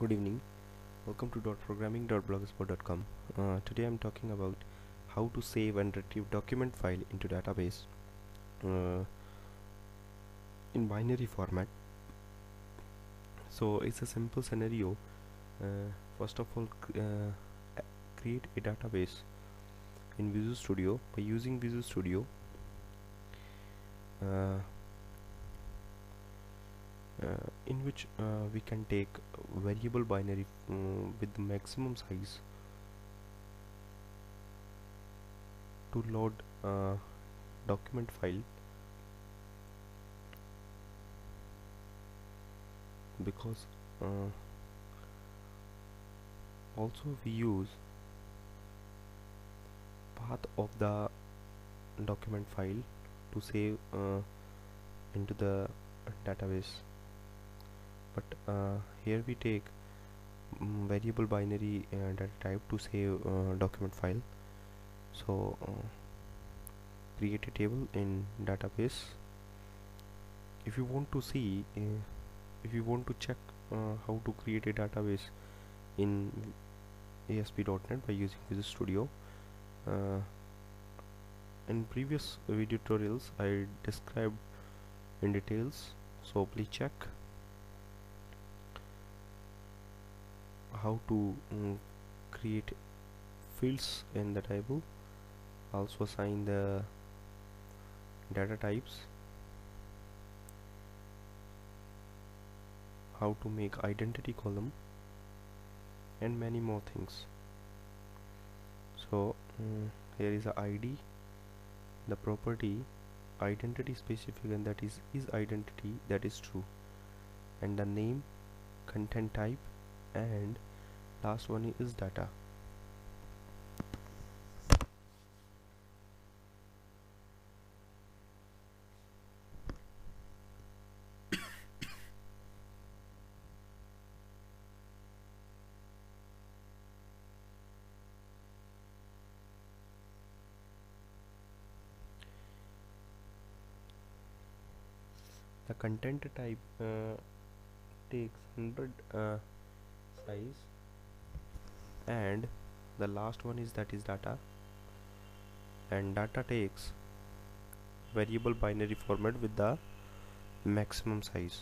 Good evening, welcome to dotprogramming.blogspot.com. Today I'm talking about how to save and retrieve document file into database in binary format. So it's a simple scenario. First of all, create a database in Visual Studio by using Visual Studio. In which we can take variable binary with the maximum size to load document file, because also we use path of the document file to save into the database. But here we take variable binary data type to save document file. So create a table in database. If you want to see, if you want to check how to create a database in ASP.NET by using Visual Studio, in previous video tutorials I described in details, so please check how to create fields in the table, also assign the data types, how to make identity column, and many more things. So here is a ID, the property identity specific, and that is identity, that is true, and the name, content type, and last one is data. The content type takes 100 size, and the last one is that is data, and data takes variable binary format with the maximum size.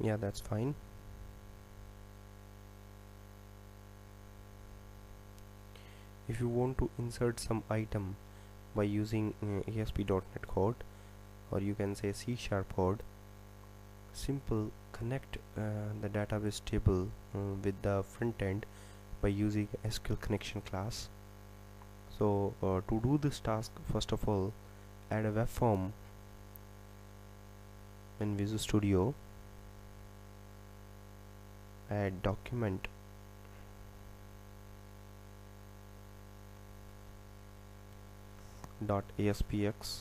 Yeah, that's fine. If you want to insert some item by using ASP.NET code, or you can say C# code, simple connect the database table with the front end by using SqlConnection class. So to do this task, first of all, add a web form in Visual Studio. Add document .aspx.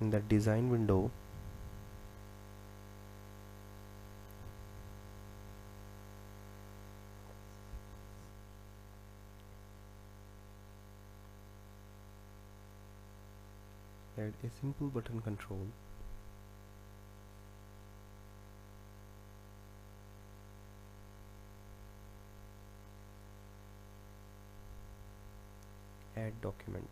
In the design window, add a simple button control. Add document.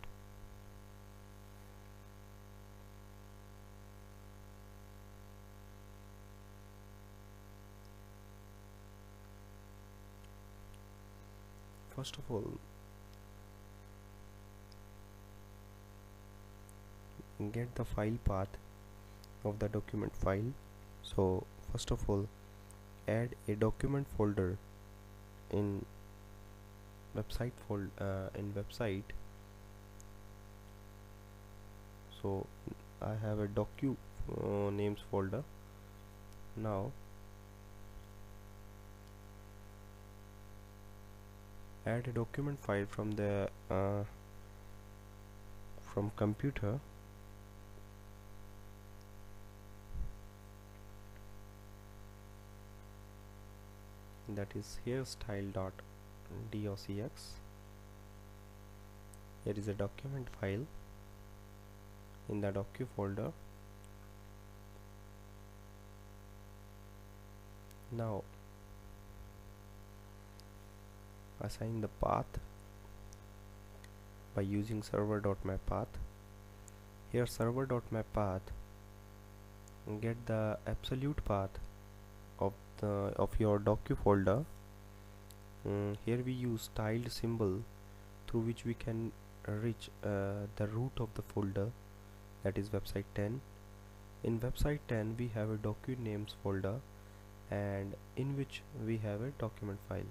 First of all, get the file path of the document file. So first of all, add a document folder in website website. So I have a docu names folder. Now add a document file from the from computer. That is here style.docx. There is a document file in the docu folder. Now assign the path by using server.mapPath. Here server.mapPath, get the absolute path of your docu folder. Here we use tiled symbol through which we can reach the root of the folder, that is website 10. In website 10 we have a docu names folder and in which we have a document file.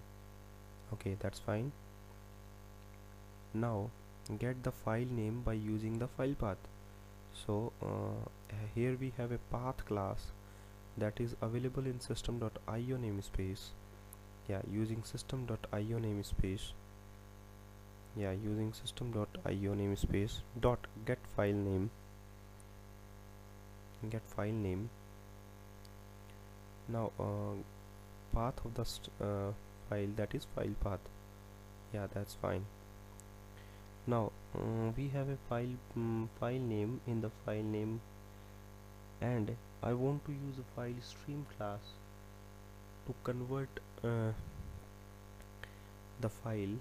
Okay, that's fine. Now get the file name by using the file path. So here we have a path class that is available in system.io namespace. Yeah, using system.io namespace. Yeah, using system.io namespace dot get file name. Get file name. Now path of the file, that is file path. Yeah, that's fine. Now we have a file file name. In the file name, and I want to use a FileStream class to convert the file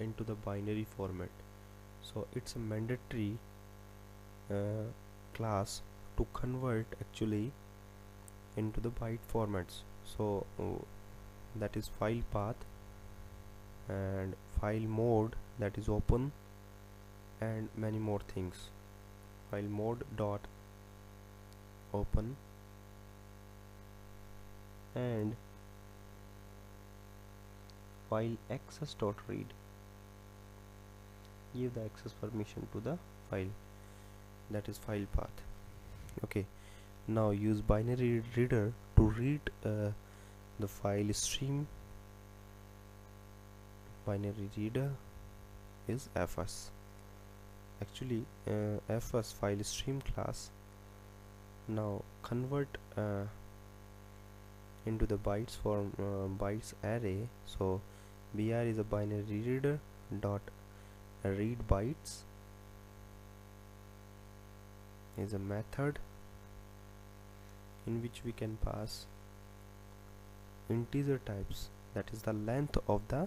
into the binary format. So it's a mandatory class to convert actually into the byte formats. So that is file path and file mode, that is open, and many more things. File mode dot open, and file access dot read. Give the access permission to the file, that is file path. Okay, now use binary reader to read the file stream. Binary reader is FS, actually FS file stream class. Now convert into the bytes form, bytes array. So BR is a binary reader dot read bytes is a method in which we can pass integer types, that is the length of the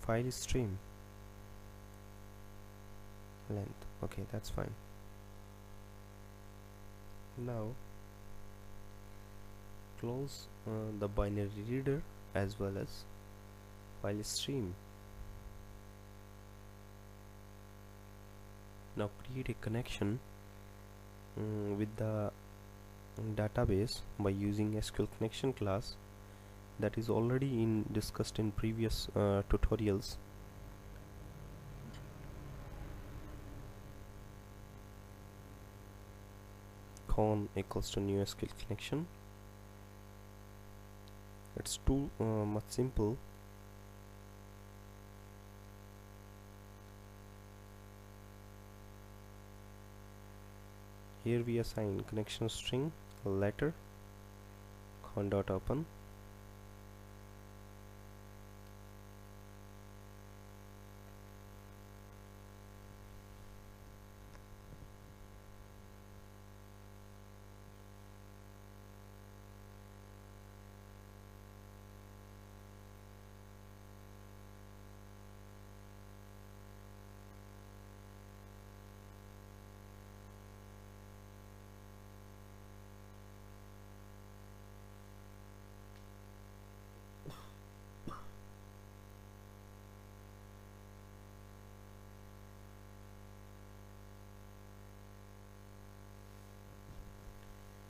file stream length. Okay, that's fine. Now close the binary reader as well as file stream. Now create a connection with the database by using SqlConnection class, that is already discussed in previous tutorials. Con equals to new SqlConnection. It's too much simple. Here we assign connection string letter con dot open.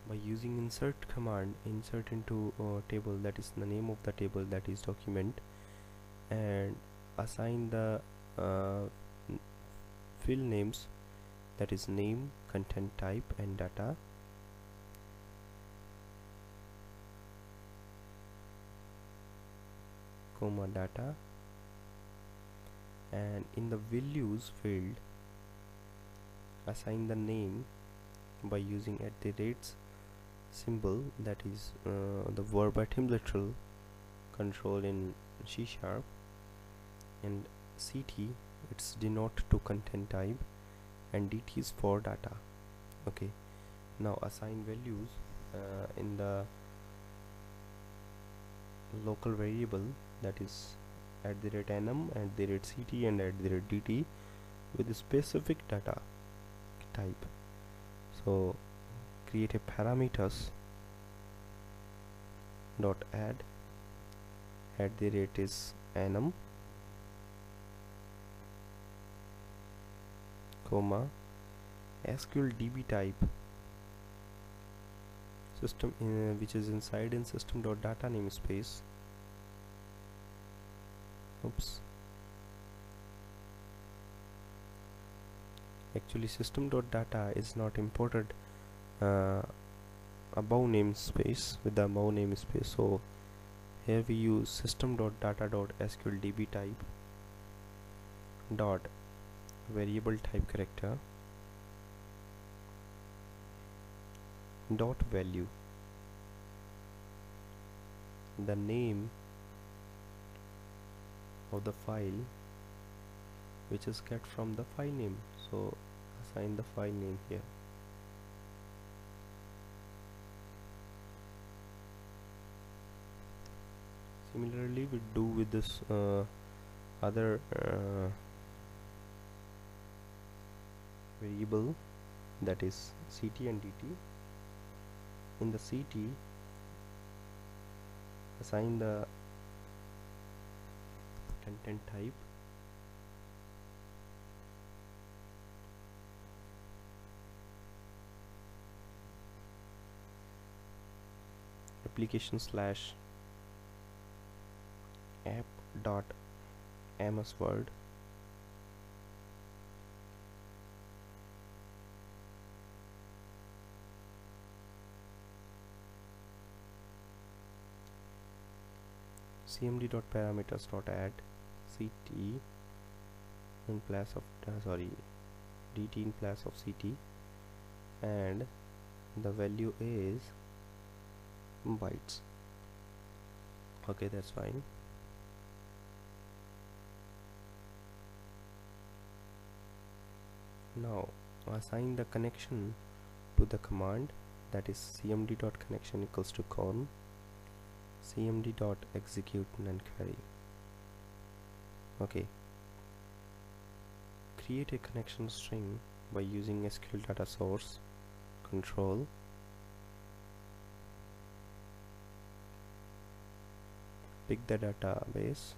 By using insert command, insert into table, that is the name of the table, that is document, and assign the field names, that is name content type and data. Data, and in the values field assign the name by using @ symbol, that is the verbatim literal control in C#, and CT it's denote to content type and DT is for data. Okay, now assign values in the local variable, that is @num, @ct, and @dt with a specific data type. So create a parameters dot add @ is num, SqlDbType system which is inside in system.data namespace. Actually system.data is not imported above namespace with the above namespace, so here we use system.data.sqldbtype dot variable type character dot value. The name of the file which is get from the file name, so assign the file name here. Similarly we do with this other variable, that is ct and dt. In the ct assign the content type application/app.msword cmd.parameters.add ct in place of dt in place of ct, and the value is bytes. Okay, that's fine. Now assign the connection to the command, that is cmd.connection =con cmd.execute non-query. Okay, create a connection string by using SQL data source control . Pick the database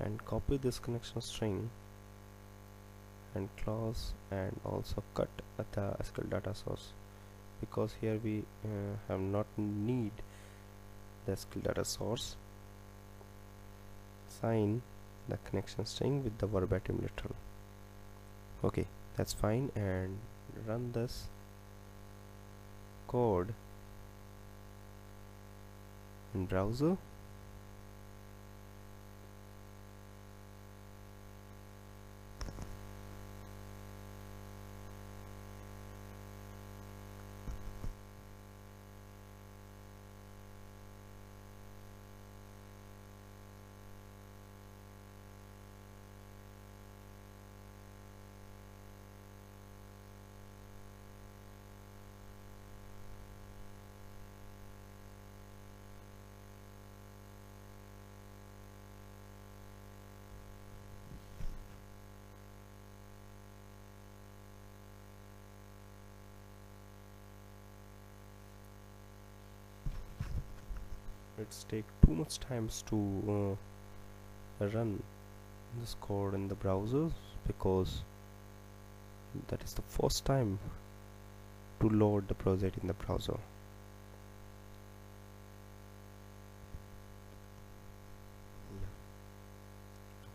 and copy this connection string and close, and also cut at the SQL data source, because here we have not need the SQL data source. Assign the connection string with the verbatim literal. Okay, that's fine, and run this code in browser. It's take too much times to run this code in the browser, because that is the first time to load the project in the browser.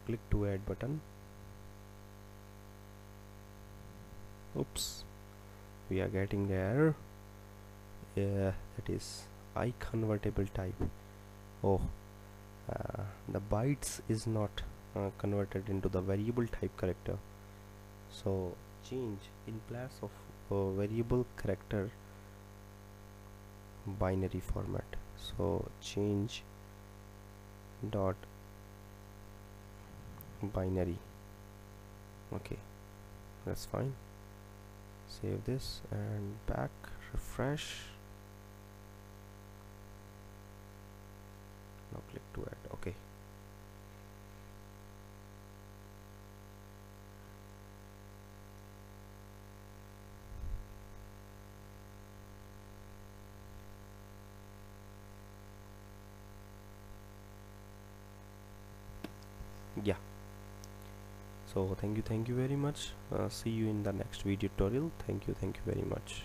Click to add button. Oops. we are getting the error, that is iConvertible type. Oh, the bytes is not converted into the variable type character. So change in place of variable character binary format. So change dot binary. Okay, that's fine. Save this and back, refresh. Now click to add. Okay, yeah. So thank you very much. See you in the next video tutorial. Thank you very much.